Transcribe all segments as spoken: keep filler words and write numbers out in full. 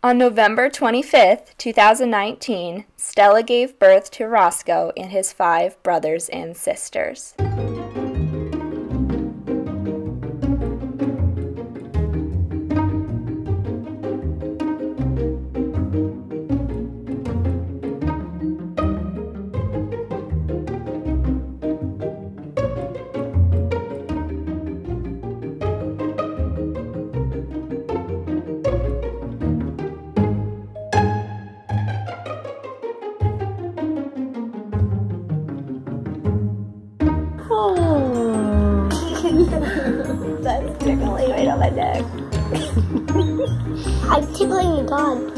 On November twenty-fifth, two thousand nineteen, Stella gave birth to Rosco and his five brothers and sisters. That's tickling right on my neck. I'm tickling the dog.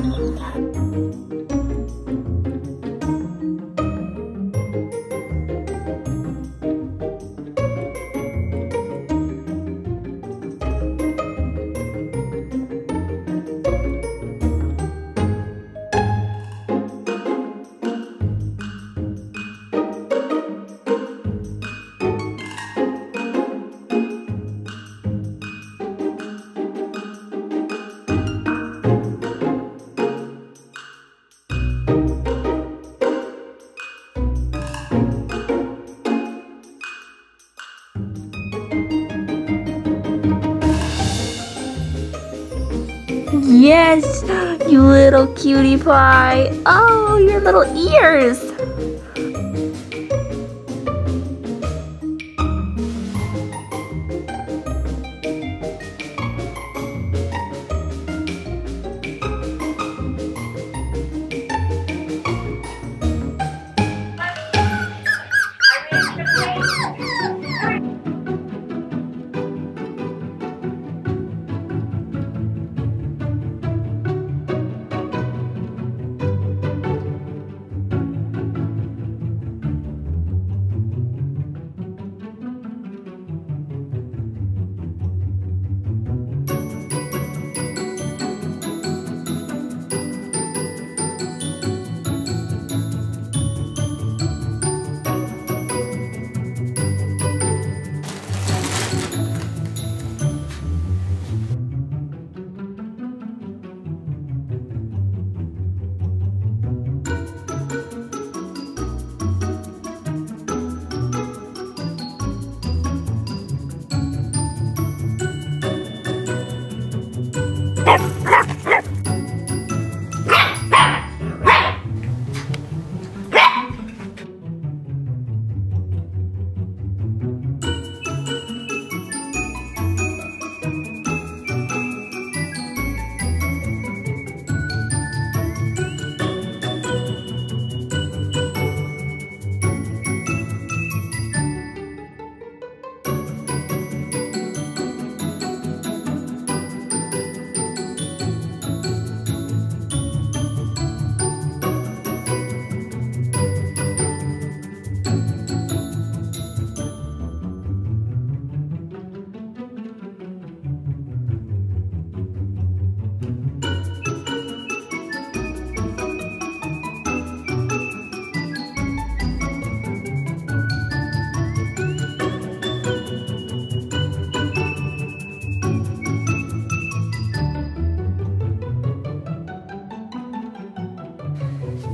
Yes, you little cutie pie. Oh, your little ears.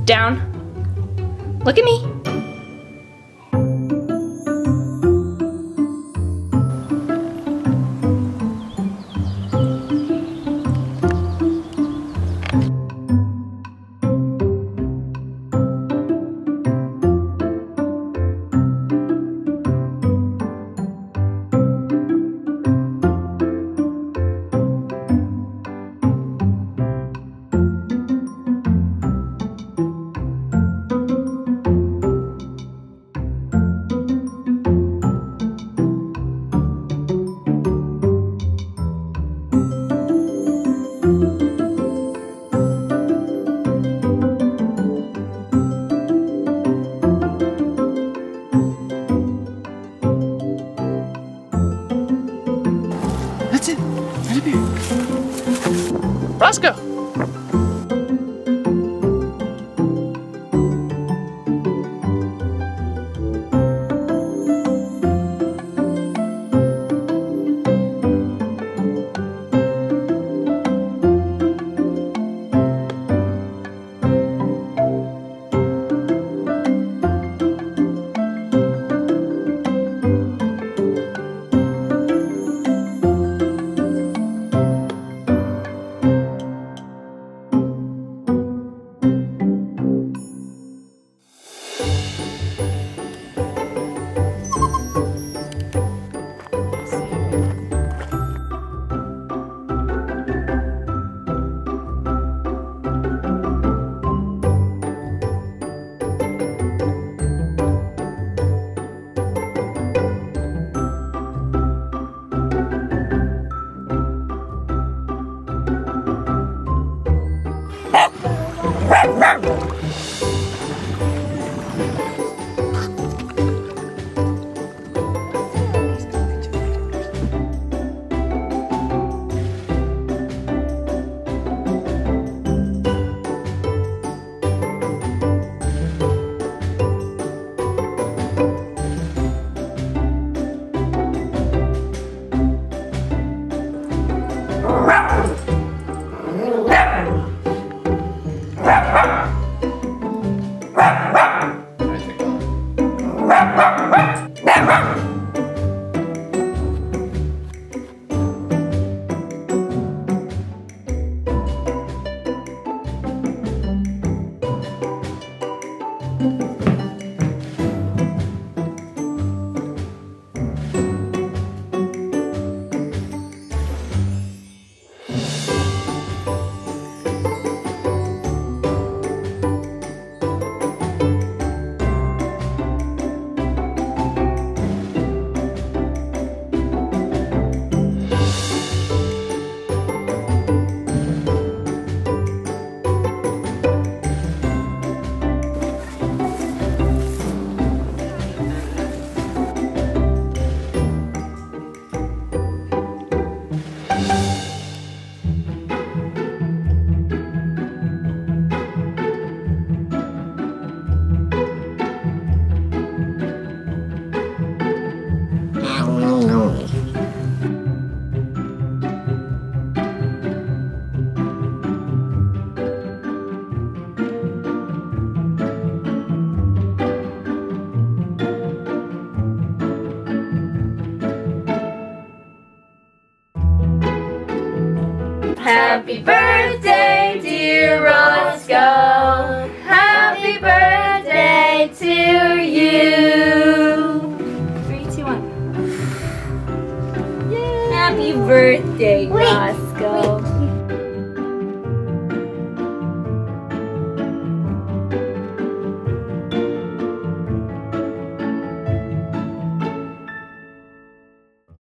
Down. Look at me. Happy birthday!